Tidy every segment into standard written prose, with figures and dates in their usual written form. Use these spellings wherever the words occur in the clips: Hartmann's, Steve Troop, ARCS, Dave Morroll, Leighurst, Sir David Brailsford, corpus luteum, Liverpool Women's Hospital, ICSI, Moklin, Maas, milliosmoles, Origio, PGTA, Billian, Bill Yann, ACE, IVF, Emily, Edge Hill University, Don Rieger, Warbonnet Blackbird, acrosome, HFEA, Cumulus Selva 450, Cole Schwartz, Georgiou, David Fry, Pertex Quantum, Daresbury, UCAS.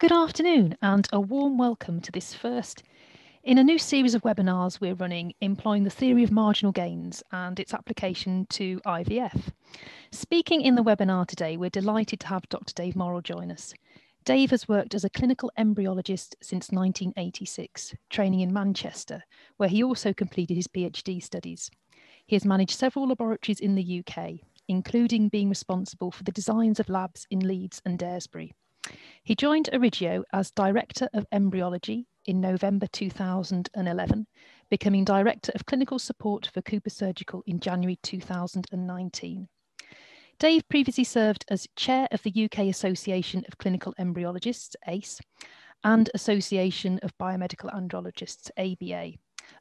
Good afternoon and a warm welcome to this first in a new series of webinars we're running employing the theory of marginal gains and its application to IVF. Speaking in the webinar today, we're delighted to have Dr. Dave Morroll join us. Dave has worked as a clinical embryologist since 1986, training in Manchester, where he also completed his PhD studies. He has managed several laboratories in the UK, including being responsible for the designs of labs in Leeds and Daresbury. He joined Origio as Director of Embryology in November 2011, becoming Director of Clinical Support for Cooper Surgical in January 2019. Dave previously served as Chair of the UK Association of Clinical Embryologists, ACE, and Association of Biomedical Andrologists, ABA,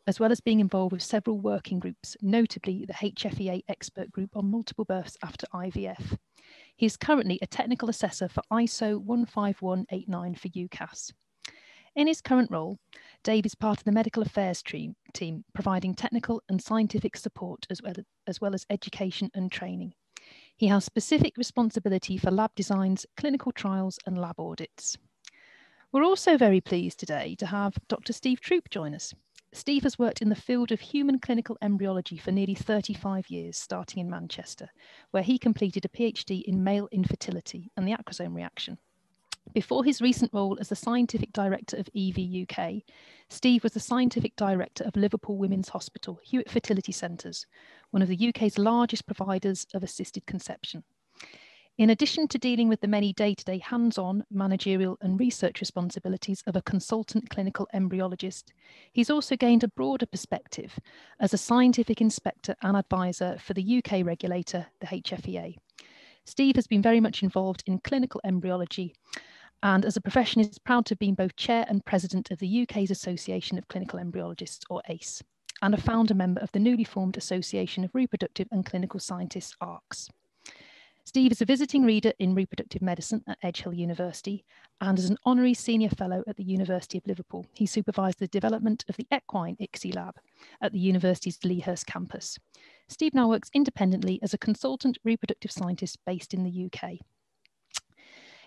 as well as being involved with several working groups, notably the HFEA expert group on multiple births after IVF. He is currently a technical assessor for ISO 15189 for UCAS. In his current role, Dave is part of the medical affairs team, providing technical and scientific support as well as education and training. He has specific responsibility for lab designs, clinical trials and lab audits. We're also very pleased today to have Dr. Steve Troop join us. Steve has worked in the field of human clinical embryology for nearly 35 years, starting in Manchester, where he completed a PhD in male infertility and the acrosome reaction. Before his recent role as the scientific director of EVUK, Steve was the scientific director of Liverpool Women's Hospital, Hewitt Fertility Centres, one of the UK's largest providers of assisted conception. In addition to dealing with the many day-to-day hands-on managerial and research responsibilities of a consultant clinical embryologist, he's also gained a broader perspective as a scientific inspector and advisor for the UK regulator, the HFEA. Steve has been very much involved in clinical embryology and as a profession is proud to have been both chair and president of the UK's Association of Clinical Embryologists, or ACE, and a founder member of the newly formed Association of Reproductive and Clinical Scientists, ARCS. Steve is a visiting reader in reproductive medicine at Edge Hill University and is an honorary senior fellow at the University of Liverpool. He supervised the development of the equine ICSI lab at the university's Leighurst campus. Steve now works independently as a consultant reproductive scientist based in the UK.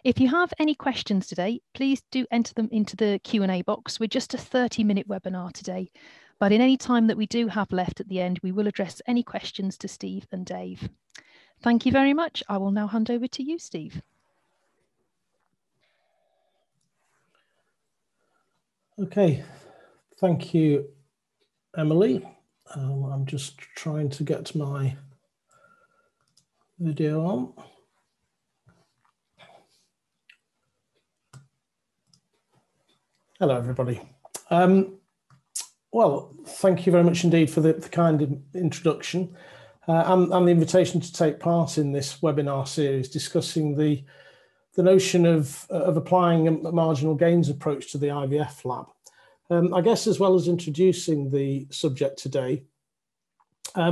If you have any questions today, please do enter them into the Q&A box. We're just a 30-minute webinar today, but in any time that we do have left at the end, we will address any questions to Steve and Dave. Thank you very much. I will now hand over to you, Steve. Okay, thank you, Emily. I'm just trying to get my video on. Hello, everybody. Well, thank you very much indeed for the kind introduction. And the invitation to take part in this webinar series discussing the notion of applying a marginal gains approach to the IVF lab. I guess as well as introducing the subject today, I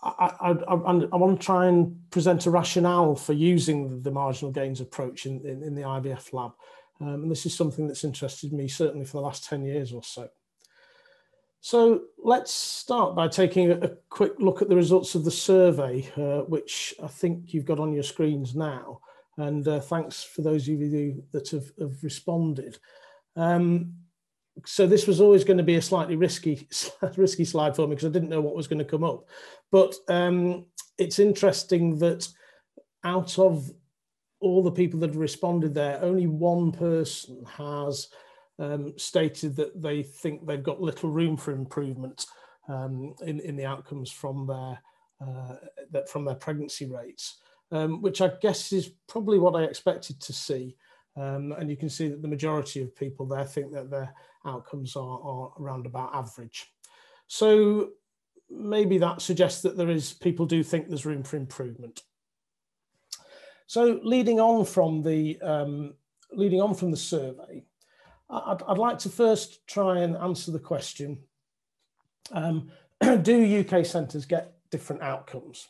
want to try and present a rationale for using the marginal gains approach in the IVF lab. And this is something that's interested me certainly for the last 10 years or so. So let's start by taking a quick look at the results of the survey, which I think you've got on your screens now. And thanks for those of you that have responded. So this was always going to be a slightly risky slide for me because I didn't know what was going to come up. But it's interesting that out of all the people that responded there, only one person has stated that they think they've got little room for improvement in the outcomes from their pregnancy rates, which I guess is probably what I expected to see. And you can see that the majority of people there think that their outcomes are around about average. So maybe that suggests that people do think there's room for improvement. So leading on from the survey, I'd like to first try and answer the question, do UK centres get different outcomes?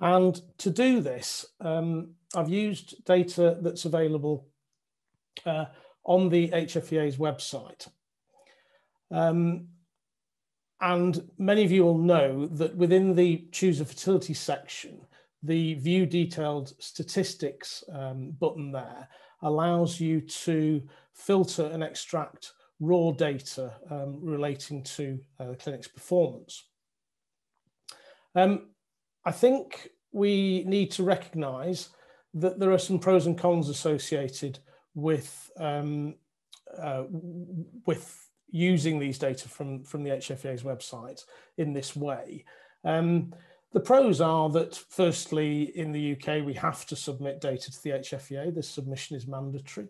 And to do this, I've used data that's available on the HFEA's website. And many of you will know that within the Choose a Fertility section, the View Detailed Statistics button there, allows you to filter and extract raw data relating to the clinic's performance. I think we need to recognise that there are some pros and cons associated with using these data from the HFEA's website in this way. The pros are that, firstly, in the UK, we have to submit data to the HFEA. This submission is mandatory.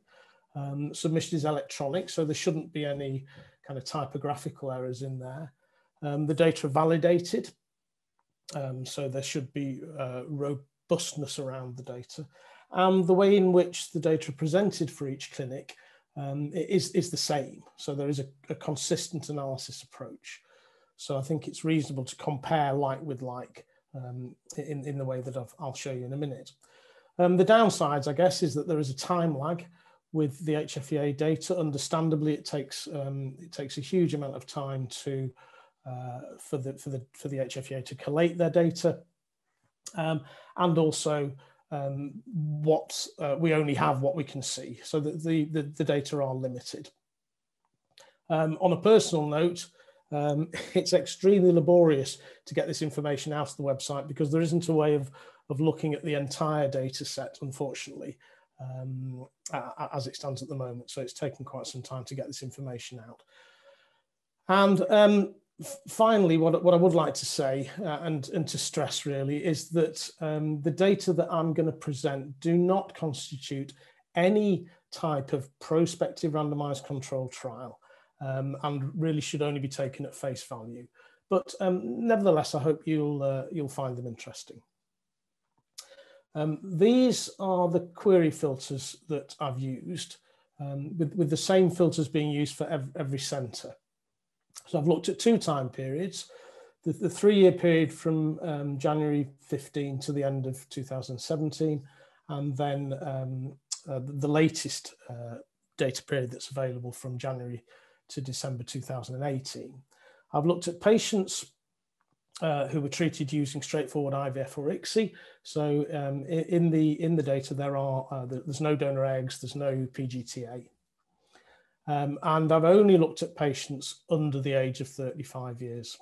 Submission is electronic, so there shouldn't be any kind of typographical errors in there. The data are validated, so there should be robustness around the data. And the way in which the data are presented for each clinic is the same. So there is a consistent analysis approach. So I think it's reasonable to compare like with like in the way that I'll show you in a minute. The downsides, I guess, is that there is a time lag with the HFEA data. Understandably, it takes a huge amount of time to for the HFEA to collate their data, and also we only have what we can see, so that the data are limited. On a personal note, it's extremely laborious to get this information out of the website because there isn't a way of looking at the entire data set, unfortunately. As it stands at the moment, so it's taken quite some time to get this information out. And finally, what I would like to say and to stress really is that the data that I'm going to present do not constitute any type of prospective randomized control trial, and really should only be taken at face value. But nevertheless, I hope you'll find them interesting. These are the query filters that I've used, with the same filters being used for every centre. So I've looked at two time periods, the three-year period from January 15 to the end of 2017, and then the latest data period that's available from January to December 2018. I've looked at patients who were treated using straightforward IVF or ICSI. So in the data, there are there's no donor eggs, there's no PGTA. And I've only looked at patients under the age of 35 years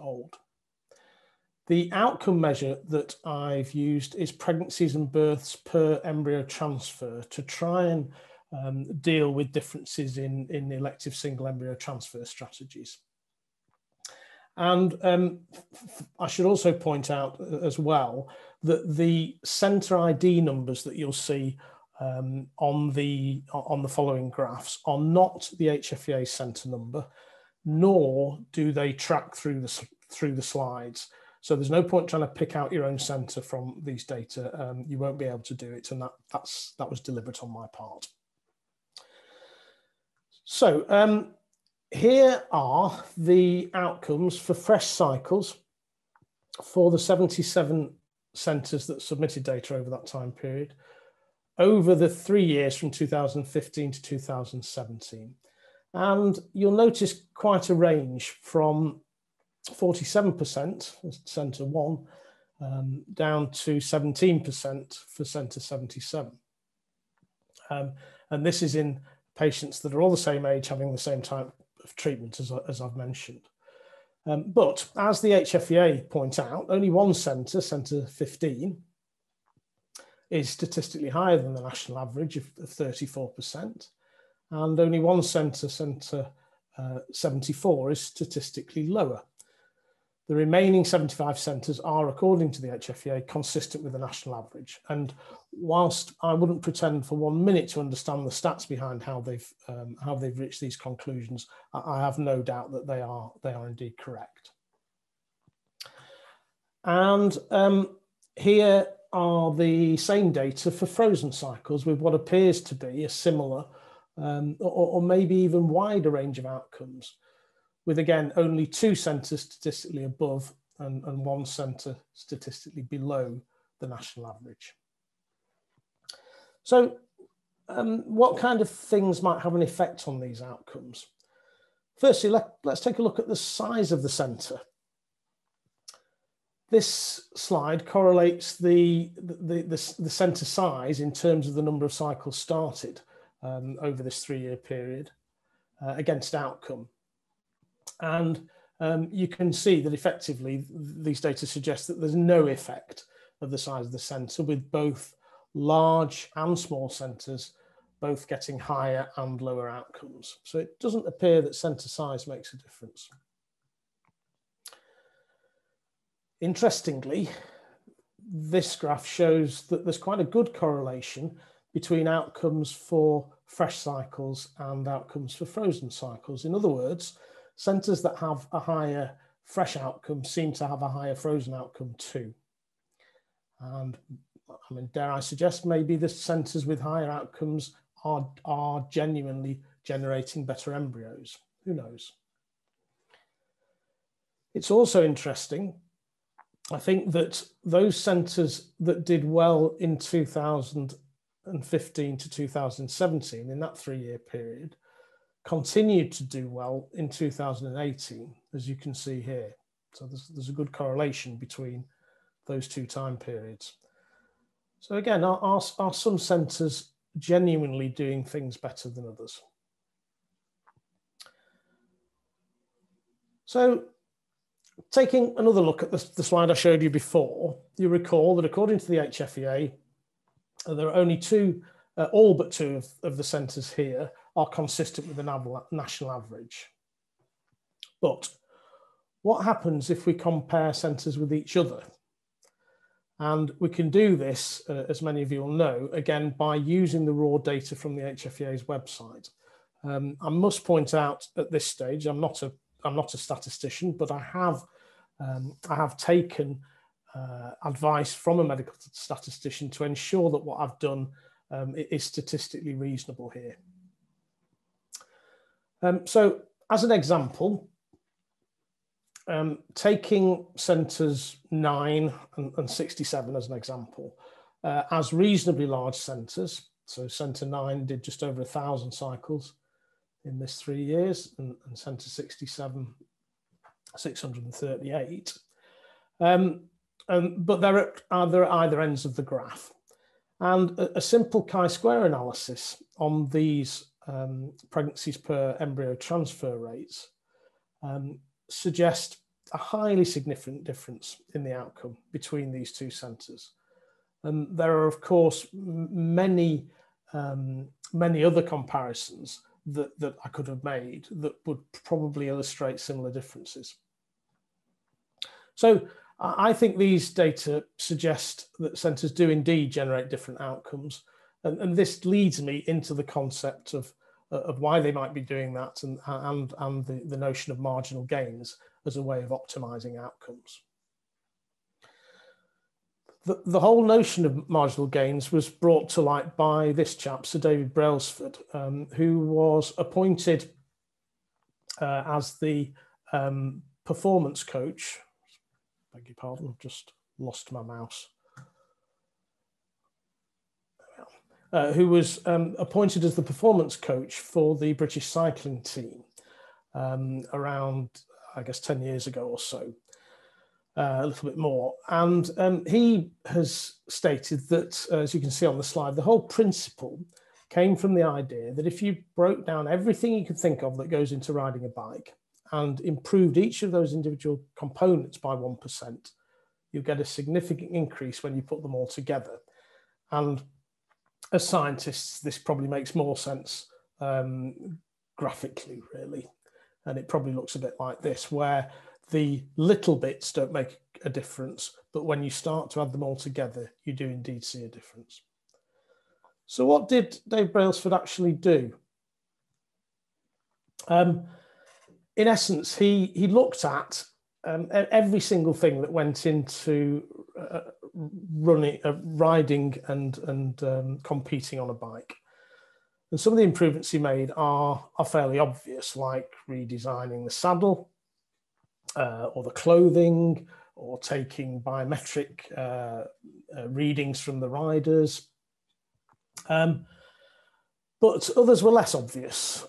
old. The outcome measure that I've used is pregnancies and births per embryo transfer to try and deal with differences in elective single embryo transfer strategies. And I should also point out as well that the centre ID numbers that you'll see on the following graphs are not the HFEA centre number, nor do they track through the slides. So there's no point trying to pick out your own centre from these data. You won't be able to do it, and that was deliberate on my part. So. Here are the outcomes for fresh cycles for the 77 centres that submitted data over that time period, over the 3 years from 2015 to 2017. And you'll notice quite a range from 47% for centre 1 down to 17% for centre 77. And this is in patients that are all the same age, having the same type of treatment as I've mentioned. But as the HFEA point out, only one centre, centre 15, is statistically higher than the national average of 34%, and only one centre, centre 74, is statistically lower. The remaining 75 centres are, according to the HFEA, consistent with the national average. And whilst I wouldn't pretend for 1 minute to understand the stats behind how they've reached these conclusions, I have no doubt that they are indeed correct. And here are the same data for frozen cycles with what appears to be a similar or maybe even wider range of outcomes, with again only two centres statistically above and one centre statistically below the national average. So what kind of things might have an effect on these outcomes? Firstly, let's take a look at the size of the centre. This slide correlates the centre size in terms of the number of cycles started over this three-year period against outcome. And you can see that effectively these data suggest that there's no effect of the size of the centre, with both large and small centres both getting higher and lower outcomes. So it doesn't appear that centre size makes a difference. Interestingly, this graph shows that there's quite a good correlation between outcomes for fresh cycles and outcomes for frozen cycles. In other words, centres that have a higher fresh outcome seem to have a higher frozen outcome too. And I mean, dare I suggest maybe the centres with higher outcomes are genuinely generating better embryos. Who knows? It's also interesting, I think, that those centres that did well in 2015 to 2017, in that three-year period, continued to do well in 2018, as you can see here. So there's a good correlation between those two time periods. So again, are some centres genuinely doing things better than others? So taking another look at the slide I showed you before, you recall that according to the HFEA, there are only all but two of the centres here are consistent with the national average. But what happens if we compare centres with each other? And we can do this, as many of you will know, again, by using the raw data from the HFEA's website. I must point out at this stage, I'm not a statistician, but I have taken advice from a medical statistician to ensure that what I've done is statistically reasonable here. So as an example, taking centres 9 and 67 as an example, as reasonably large centres, so centre 9 did just over 1,000 cycles in this 3 years, and centre 67, 638. But they're at either ends of the graph. And a simple chi-square analysis on these pregnancies per embryo transfer rates suggest a highly significant difference in the outcome between these two centres. And there are, of course, many other comparisons that I could have made that would probably illustrate similar differences. So I think these data suggest that centres do indeed generate different outcomes. And this leads me into the concept of why they might be doing that and the notion of marginal gains as a way of optimising outcomes. The whole notion of marginal gains was brought to light by this chap, Sir David Brailsford, who was appointed as the performance coach. Beg your pardon, I've just lost my mouse. Who was appointed as the performance coach for the British cycling team around, I guess, 10 years ago or so, a little bit more. And he has stated that, as you can see on the slide, the whole principle came from the idea that if you broke down everything you could think of that goes into riding a bike and improved each of those individual components by 1%, you get a significant increase when you put them all together. And as scientists, this probably makes more sense graphically, really. And it probably looks a bit like this, where the little bits don't make a difference, but when you start to add them all together, you do indeed see a difference. So what did Dave Brailsford actually do? In essence, he looked at every single thing that went into riding and competing on a bike. And some of the improvements he made are fairly obvious, like redesigning the saddle or the clothing, or taking biometric readings from the riders. But others were less obvious,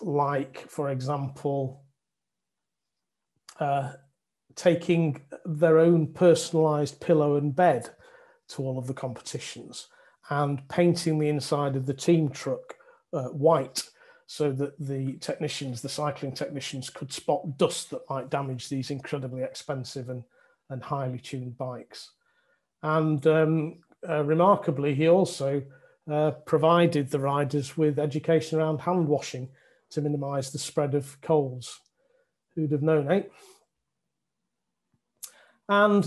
like, for example, taking their own personalised pillow and bed to all of the competitions and painting the inside of the team truck white so that the technicians, the cycling technicians, could spot dust that might damage these incredibly expensive and highly tuned bikes. And remarkably, he also provided the riders with education around hand washing to minimise the spread of colds. Who'd have known, eh? And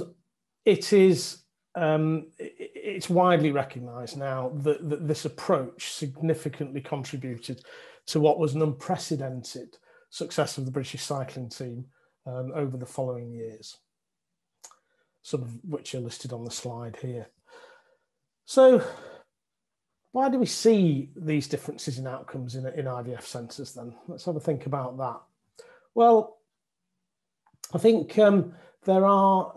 it is, it's widely recognised now that, this approach significantly contributed to what was an unprecedented success of the British cycling team over the following years, some of which are listed on the slide here. So why do we see these differences in outcomes in IVF centres then? Let's have a think about that. Well, I think there are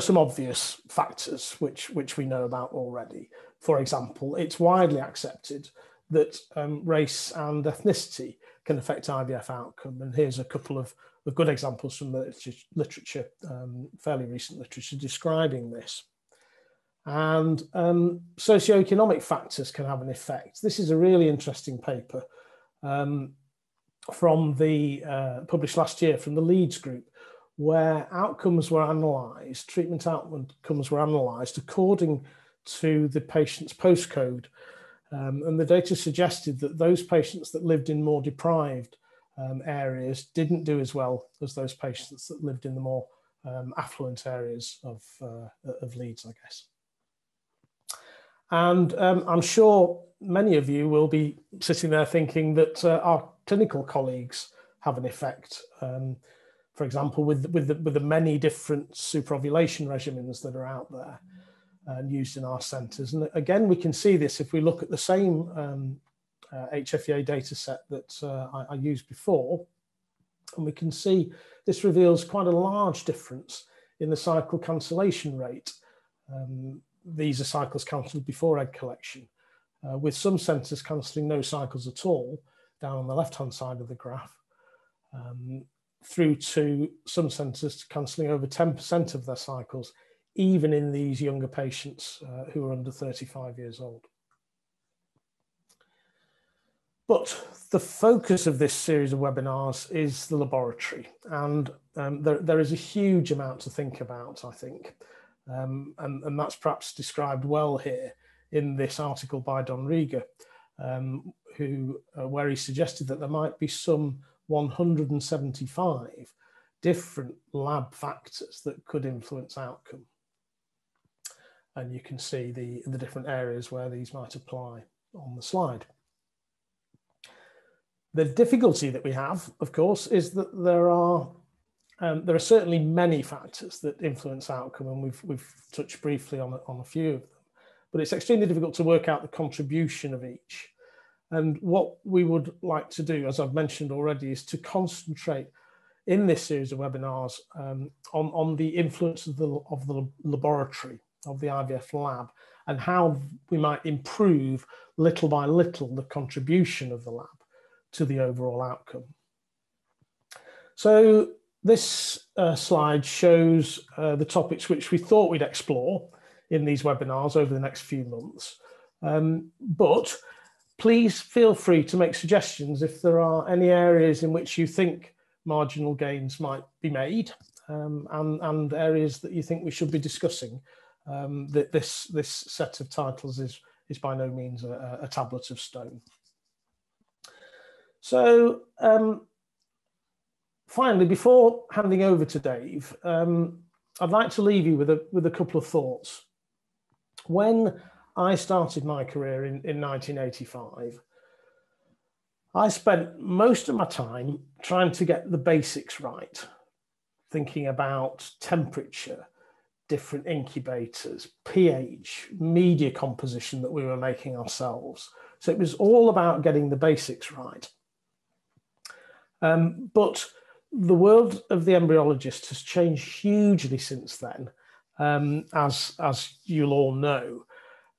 some obvious factors which we know about already. For example, it's widely accepted that race and ethnicity can affect IVF outcome. And here's a couple of good examples from the literature, fairly recent literature, describing this. And socioeconomic factors can have an effect. This is a really interesting paper from the published last year from the Leeds group, where outcomes were analysed, treatment outcomes were analysed according to the patient's postcode. And the data suggested that those patients that lived in more deprived areas didn't do as well as those patients that lived in the more affluent areas of Leeds, I guess. And I'm sure many of you will be sitting there thinking that our clinical colleagues have an effect. For example, with the many different superovulation regimens that are out there and used in our centres. And again, we can see this if we look at the same HFEA data set that I used before. And we can see this reveals quite a large difference in the cycle cancellation rate. These are cycles cancelled before egg collection, with some centres cancelling no cycles at all, down on the left-hand side of the graph, through to some centres cancelling over 10% of their cycles, even in these younger patients who are under 35 years old. But the focus of this series of webinars is the laboratory, and there is a huge amount to think about, I think. And that's perhaps described well here in this article by Don Rieger, where he suggested that there might be some 175 different lab factors that could influence outcome. And you can see the different areas where these might apply on the slide. The difficulty that we have, of course, is that there are certainly many factors that influence outcome, and we've touched briefly on a few of them. But it's extremely difficult to work out the contribution of each. And what we would like to do, as I've mentioned already, is to concentrate in this series of webinars on the influence of the laboratory, of the IVF lab, and how we might improve little by little the contribution of the lab to the overall outcome. So this slide shows the topics which we thought we'd explore in these webinars over the next few months. But please feel free to make suggestions if there are any areas in which you think marginal gains might be made and areas that you think we should be discussing. This set of titles is by no means a tablet of stone. So, finally, before handing over to Dave, I'd like to leave you with a couple of thoughts. When I started my career in 1985, I spent most of my time trying to get the basics right, thinking about temperature, different incubators, pH, media composition that we were making ourselves. So it was all about getting the basics right. But the world of the embryologist has changed hugely since then, as you'll all know.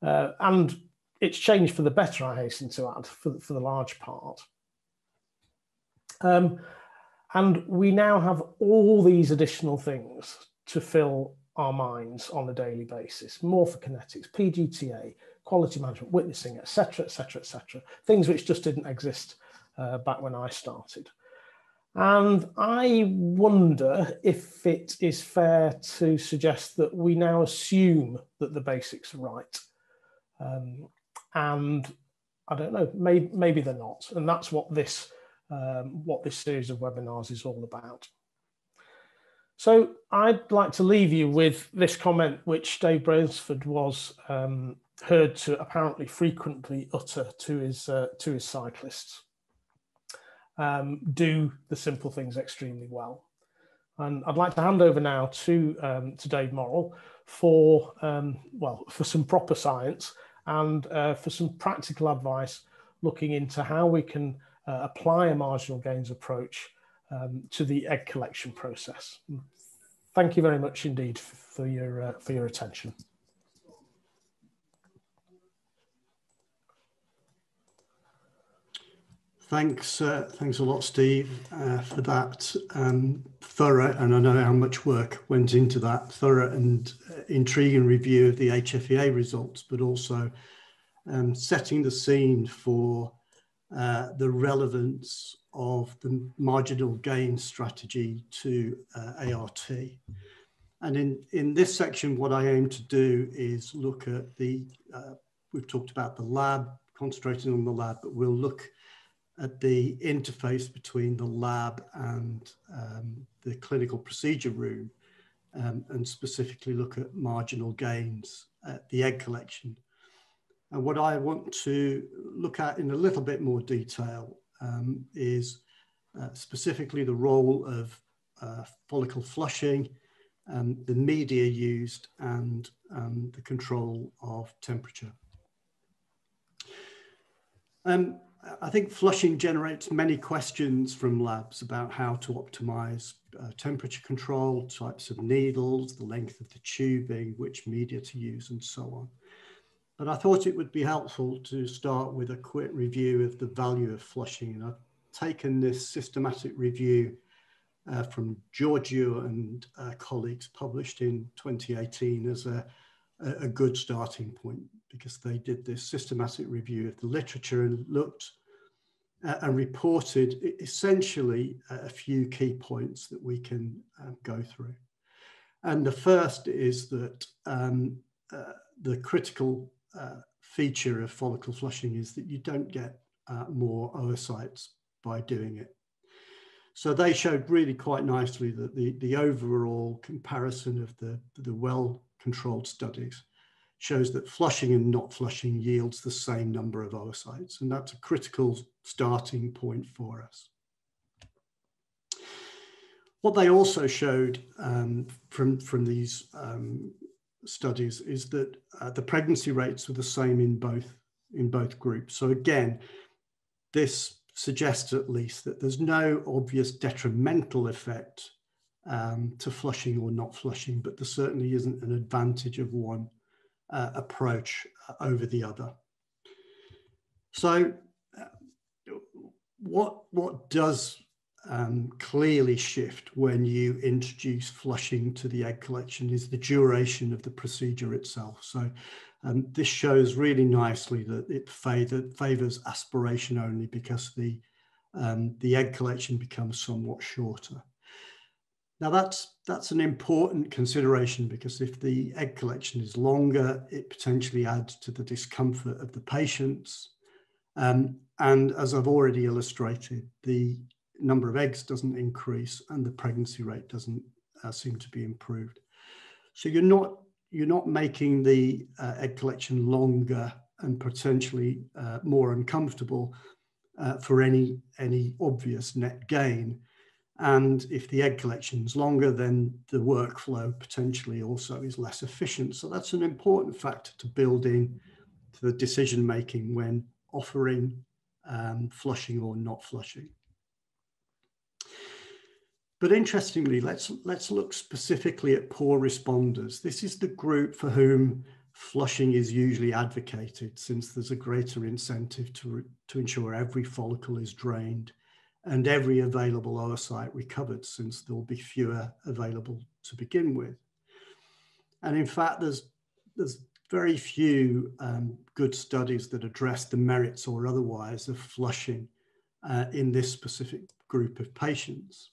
And it's changed for the better, I hasten to add, for the large part. And we now have all these additional things to fill our minds on a daily basis: morphokinetics, PGTA, quality management, witnessing, etc., etc., etc. Things which just didn't exist back when I started. And I wonder if it is fair to suggest that we now assume that the basics are right. And I don't know, maybe they're not. And that's what this series of webinars is all about. So I'd like to leave you with this comment, which Dave Brailsford was heard to apparently frequently utter to his cyclists. Do the simple things extremely well. And I'd like to hand over now to Dave Morroll for, well, for some proper science and for some practical advice looking into how we can apply a marginal gains approach to the egg collection process. Thank you very much indeed for your attention. Thanks, thanks a lot, Steve, for that thorough, and I know how much work went into that thorough and intriguing review of the HFEA results, but also setting the scene for the relevance of the marginal gain strategy to ART. And in this section, what I aim to do is look at the, we've talked about the lab, concentrating on the lab, but we'll look at the interface between the lab and the clinical procedure room, and specifically look at marginal gains at the egg collection. And what I want to look at in a little bit more detail is specifically the role of follicle flushing, the media used, and the control of temperature. I think flushing generates many questions from labs about how to optimize temperature control, types of needles, the length of the tubing, which media to use, and so on. But I thought it would be helpful to start with a quick review of the value of flushing. And I've taken this systematic review from Georgiou and colleagues, published in 2018, as a good starting point, because they did this systematic review of the literature and looked and reported essentially a few key points that we can go through. And the first is that the critical feature of follicle flushing is that you don't get more oocytes by doing it. So they showed really quite nicely that the overall comparison of the well-controlled studies shows that flushing and not flushing yields the same number of oocytes, and that's a critical starting point for us. What they also showed from these studies is that the pregnancy rates were the same in both groups. So again, this suggests at least that there's no obvious detrimental effect to flushing or not flushing, but there certainly isn't an advantage of one approach over the other. So what does clearly shift when you introduce flushing to the egg collection is the duration of the procedure itself. So this shows really nicely that it favours aspiration only, because the egg collection becomes somewhat shorter. Now that's an important consideration, because if the egg collection is longer, it potentially adds to the discomfort of the patients. And as I've already illustrated, the number of eggs doesn't increase and the pregnancy rate doesn't seem to be improved. So you're not making the egg collection longer and potentially more uncomfortable for any obvious net gain. And if the egg collection's longer, then the workflow potentially also is less efficient. So that's an important factor to build in to the decision-making when offering flushing or not flushing. But interestingly, let's look specifically at poor responders. This is the group for whom flushing is usually advocated, since there's a greater incentive to ensure every follicle is drained and every available oocyte recovered, since there'll be fewer available to begin with. And in fact, there's very few good studies that address the merits or otherwise of flushing in this specific group of patients.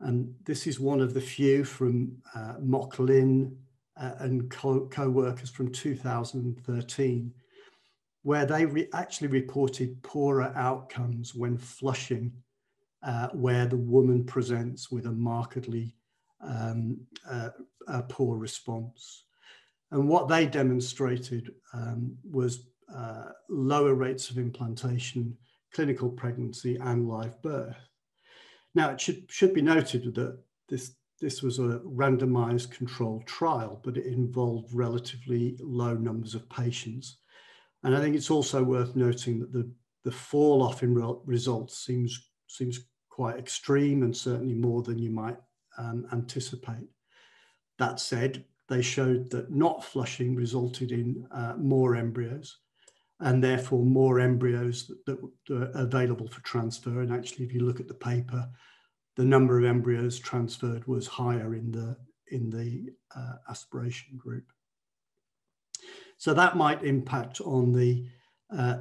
And this is one of the few from Moklin and co-workers from 2013, where they actually reported poorer outcomes when flushing, where the woman presents with a markedly poor response. And what they demonstrated was lower rates of implantation, clinical pregnancy, and live birth. Now, it should be noted that this was a randomized controlled trial, but it involved relatively low numbers of patients. And I think it's also worth noting that the fall off in results seems quite extreme, and certainly more than you might anticipate. That said, they showed that not flushing resulted in more embryos, and therefore more embryos that were available for transfer. And actually, if you look at the paper, the number of embryos transferred was higher in the aspiration group. So that might impact on the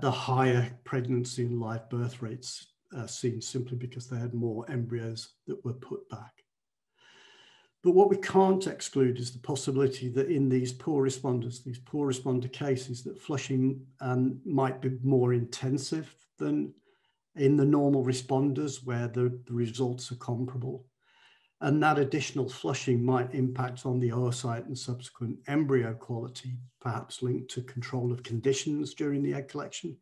higher pregnancy and live birth rates seen, simply because they had more embryos that were put back. But what we can't exclude is the possibility that in these poor responders, these poor responder cases, that flushing might be more intensive than in the normal responders, where the results are comparable. And that additional flushing might impact on the oocyte and subsequent embryo quality, perhaps linked to control of conditions during the egg collection,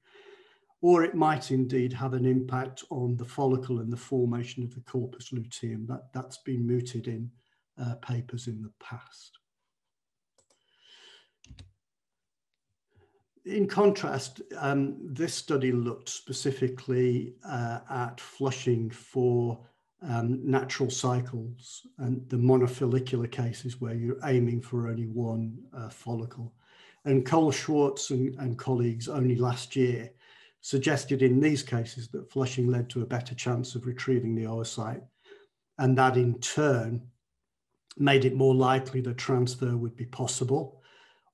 or it might indeed have an impact on the follicle and the formation of the corpus luteum. That's been mooted in papers in the past. In contrast, this study looked specifically at flushing for natural cycles and the monofolicular cases, where you're aiming for only one follicle. And Cole Schwartz and colleagues only last year suggested in these cases that flushing led to a better chance of retrieving the oocyte, and that in turn made it more likely that transfer would be possible,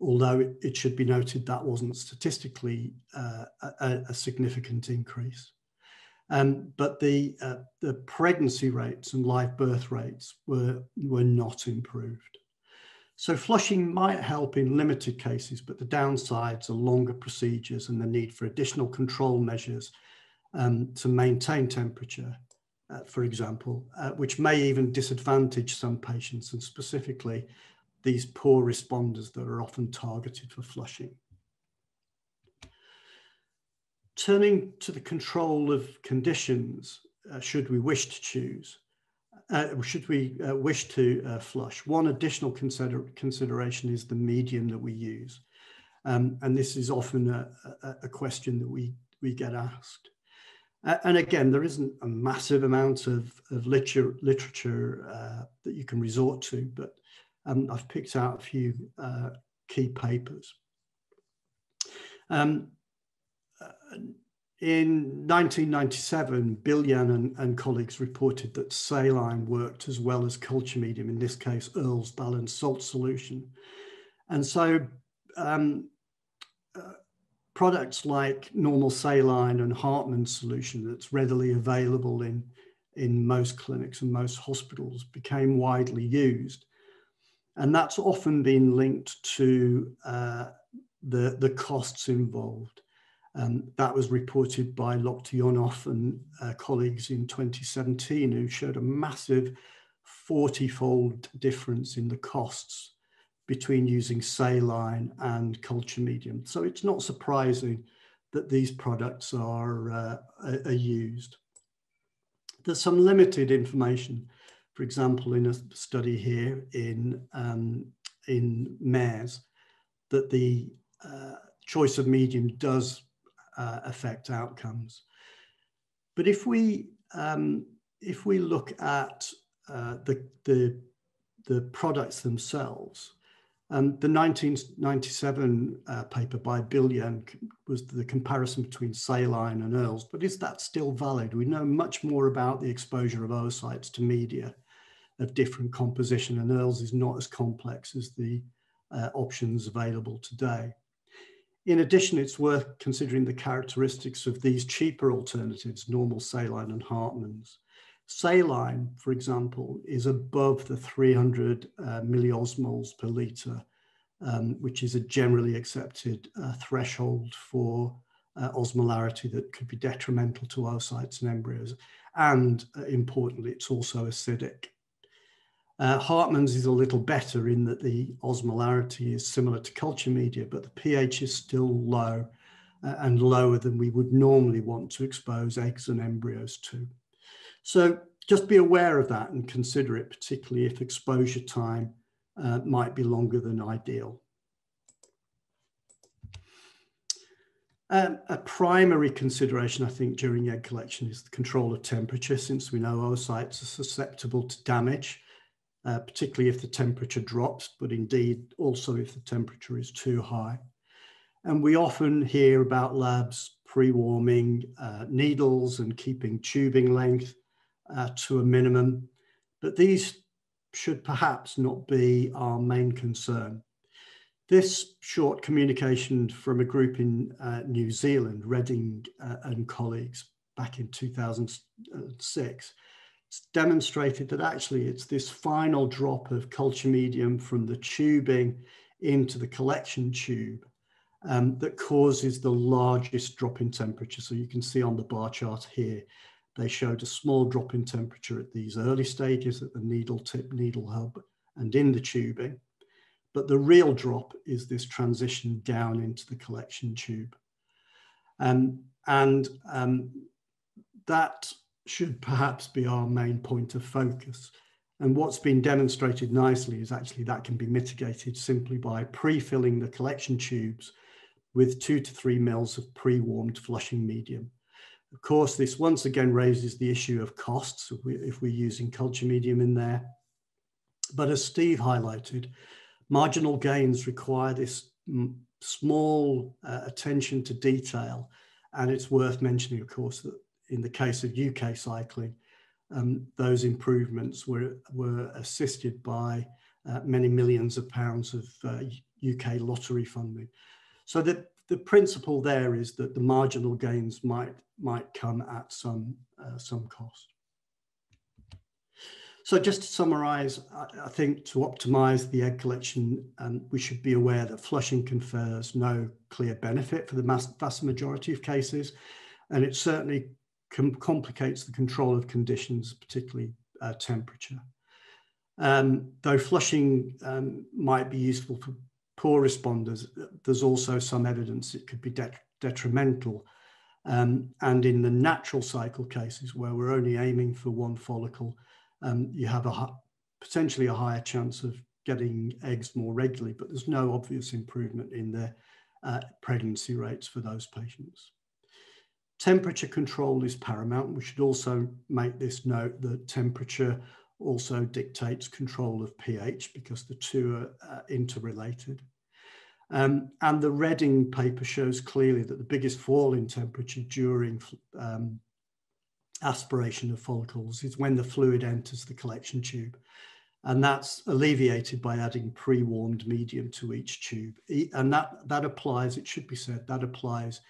although it should be noted that wasn't statistically a significant increase. But the pregnancy rates and live birth rates were not improved. So flushing might help in limited cases, but the downsides are longer procedures and the need for additional control measures to maintain temperature, for example, which may even disadvantage some patients, and specifically these poor responders that are often targeted for flushing. Turning to the control of conditions, should we wish to flush, one additional consideration is the medium that we use. And this is often a question that we get asked. And again, there isn't a massive amount of literature that you can resort to, but I've picked out a few key papers. In 1997, Bill Yann and colleagues reported that saline worked as well as culture medium, in this case, Earl's balanced salt solution. And so products like normal saline and Hartmann's solution, that's readily available in most clinics and most hospitals, became widely used. And that's often been linked to the costs involved. That was reported by Loktionov and colleagues in 2017, who showed a massive 40-fold difference in the costs between using saline and culture medium. So it's not surprising that these products are used. There's some limited information, for example, in a study here in Maas, that the choice of medium does affect outcomes. But if we look at the products themselves, And the 1997 paper by Billian was the comparison between saline and earls, but is that still valid? We know much more about the exposure of oocytes to media of different composition, and earls is not as complex as the options available today. In addition, it's worth considering the characteristics of these cheaper alternatives, normal saline and Hartmann's. Saline, for example, is above the 300 milliosmoles per litre, which is a generally accepted threshold for osmolarity that could be detrimental to oocytes and embryos. And importantly, it's also acidic. Hartmann's is a little better in that the osmolarity is similar to culture media, but the pH is still low and lower than we would normally want to expose eggs and embryos to. So just be aware of that and consider it, particularly if exposure time might be longer than ideal. A primary consideration, I think, during egg collection is the control of temperature, since we know oocytes are susceptible to damage, particularly if the temperature drops, but indeed also if the temperature is too high. And we often hear about labs pre-warming needles and keeping tubing length to a minimum, but these should perhaps not be our main concern. This short communication from a group in New Zealand, Reading and colleagues, back in 2006, demonstrated that actually it's this final drop of culture medium from the tubing into the collection tube that causes the largest drop in temperature. So you can see on the bar chart here, they showed a small drop in temperature at these early stages at the needle tip, needle hub, and in the tubing. But the real drop is this transition down into the collection tube. That should perhaps be our main point of focus. And what's been demonstrated nicely is actually that can be mitigated simply by pre-filling the collection tubes with 2 to 3 mils of pre-warmed flushing medium. Of course, this once again raises the issue of costs if we're using culture medium in there. But as Steve highlighted, marginal gains require this small attention to detail. And it's worth mentioning, of course, that in the case of UK cycling, those improvements were assisted by many millions of pounds of UK lottery funding. So the principle there is that the marginal gains might come at some cost. So just to summarise, I think to optimise the egg collection, we should be aware that flushing confers no clear benefit for the vast majority of cases, and it certainly complicates the control of conditions, particularly temperature. Though flushing might be useful for poor responders, there's also some evidence it could be detrimental. And in the natural cycle cases where we're only aiming for one follicle, you have potentially a higher chance of getting eggs more regularly, but there's no obvious improvement in the pregnancy rates for those patients. Temperature control is paramount. We should also make this note that temperature also dictates control of pH because the two are interrelated. And the Reading paper shows clearly that the biggest fall in temperature during aspiration of follicles is when the fluid enters the collection tube. And that's alleviated by adding pre-warmed medium to each tube. And that applies, it should be said, that applies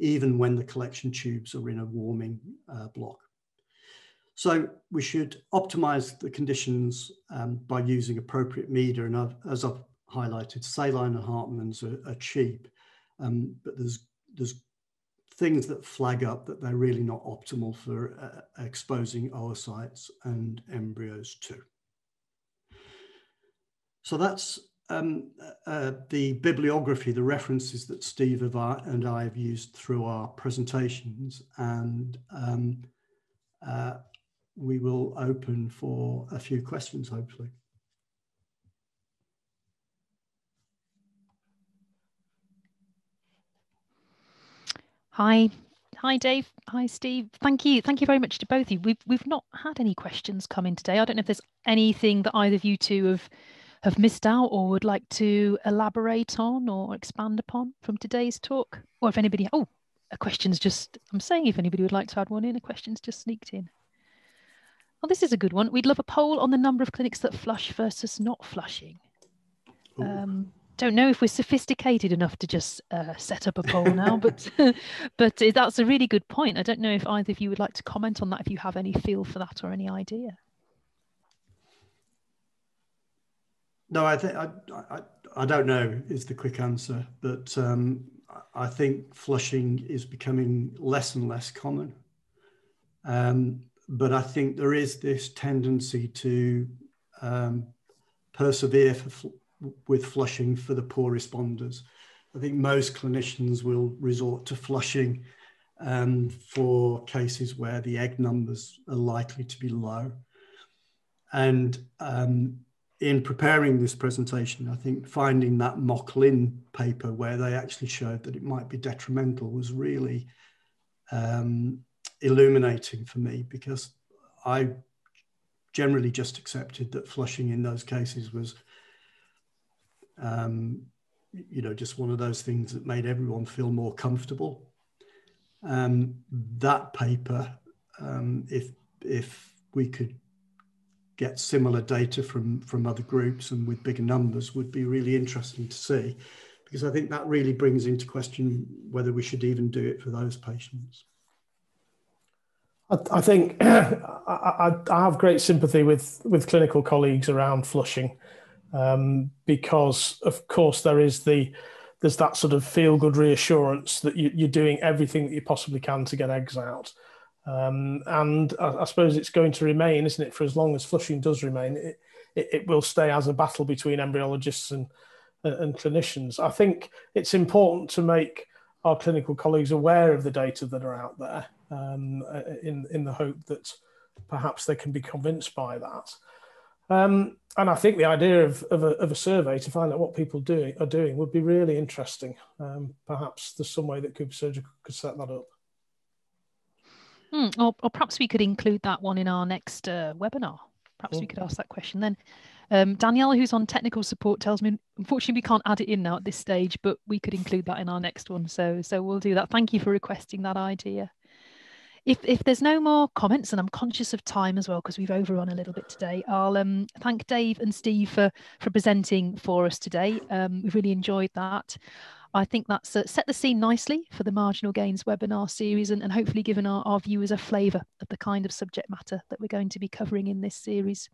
even when the collection tubes are in a warming block. So we should optimise the conditions by using appropriate media, and as I've highlighted, saline and Hartmann's are cheap, but there's things that flag up that they're really not optimal for exposing oocytes and embryos to. So that's the bibliography, the references that Steve and I have used through our presentations, and we will open for a few questions, hopefully. Hi. Hi, Dave. Hi, Steve. Thank you. Thank you very much to both of you. We've not had any questions come in today. I don't know if there's anything that either of you two have have missed out or would like to elaborate on or expand upon from today's talk? Or if anybody, oh, a question's just, I'm saying if anybody would like to add one in, a question's just sneaked in. Oh, this is a good one. We'd love a poll on the number of clinics that flush versus not flushing. Don't know if we're sophisticated enough to just set up a poll now, but but that's a really good point. I don't know if either of you would like to comment on that, if you have any feel for that or any idea. No, I think I don't know is the quick answer, but I think flushing is becoming less and less common. But I think there is this tendency to persevere with flushing for the poor responders. I think most clinicians will resort to flushing for cases where the egg numbers are likely to be low. And in preparing this presentation, I think finding that Moklin paper where they actually showed that it might be detrimental was really illuminating for me, because I generally just accepted that flushing in those cases was you know, just one of those things that made everyone feel more comfortable. That paper, if we could get similar data from other groups and with bigger numbers, would be really interesting to see, because I think that really brings into question whether we should even do it for those patients. I think I have great sympathy with clinical colleagues around flushing. Because of course there's that sort of feel good reassurance that you're doing everything that you possibly can to get eggs out, and I suppose it's going to remain, isn't it, for as long as flushing does remain, it will stay as a battle between embryologists and clinicians. I think it's important to make our clinical colleagues aware of the data that are out there, in the hope that perhaps they can be convinced by that. And I think the idea of a survey to find out what people are doing would be really interesting. Perhaps there's some way that Cooper Surgical could set that up. Or perhaps we could include that one in our next webinar. Perhaps we could ask that question then. Danielle, who's on technical support, tells me, unfortunately, we can't add it in now at this stage, but we could include that in our next one. So we'll do that. Thank you for requesting that idea. If there's no more comments, and I'm conscious of time as well because we've overrun a little bit today, I'll thank Dave and Steve for presenting for us today. We've really enjoyed that. I think that's set the scene nicely for the Marginal Gains webinar series, and hopefully given our viewers a flavour of the kind of subject matter that we're going to be covering in this series.